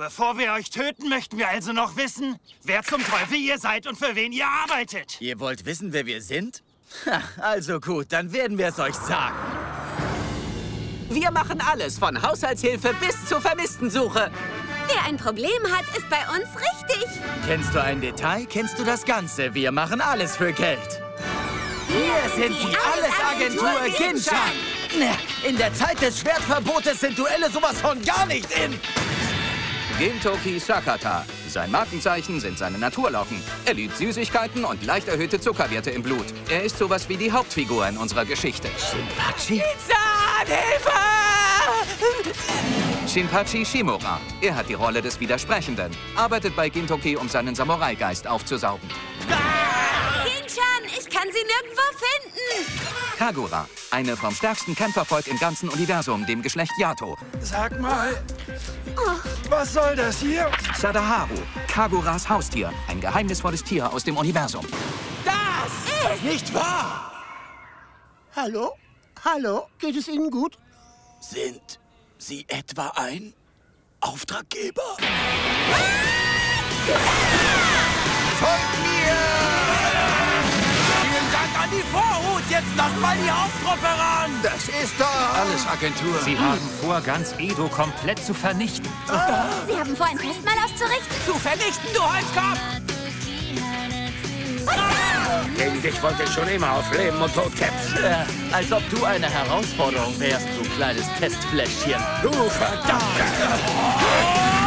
Bevor wir euch töten, möchten wir also noch wissen, wer zum Teufel ihr seid und für wen ihr arbeitet. Ihr wollt wissen, wer wir sind? Ha, also gut, dann werden wir es euch sagen. Wir machen alles, von Haushaltshilfe bis zur Vermisstensuche. Wer ein Problem hat, ist bei uns richtig. Kennst du ein Detail, kennst du das Ganze. Wir machen alles für Geld. Wir sind die Alles-Agentur Ginchan. In der Zeit des Schwertverbotes sind Duelle sowas von gar nicht in. Gintoki Sakata. Sein Markenzeichen sind seine Naturlocken. Er liebt Süßigkeiten und leicht erhöhte Zuckerwerte im Blut. Er ist sowas wie die Hauptfigur in unserer Geschichte. Shinpachi? Hilfe! Shinpachi Shimura. Er hat die Rolle des Widersprechenden. Arbeitet bei Gintoki, um seinen Samurai-Geist aufzusaugen. Ginchan, ich kann sie nirgendwo finden. Kagura. Eine vom stärksten Kämpfervolk im ganzen Universum, dem Geschlecht Yato. Sag mal, was soll das hier? Sadaharu, Kaguras Haustier. Ein geheimnisvolles Tier aus dem Universum. Das ist nicht wahr! Hallo? Hallo? Geht es Ihnen gut? Sind Sie etwa ein Auftraggeber? Folgt mir! Vielen Dank an die Vorhut! Jetzt lasst mal die Haupttruppe ran! Das ist doch Alles-Agentur. Sie haben vor, ganz Edo komplett zu vernichten. Sie haben vor, ein Festmahl auszurichten? Zu vernichten, du Holzkopf! Gegen dich wollte ich schon immer auf Leben und Tod kämpfen. Als ob du eine Herausforderung wärst, du kleines Testfläschchen. Du verdammter!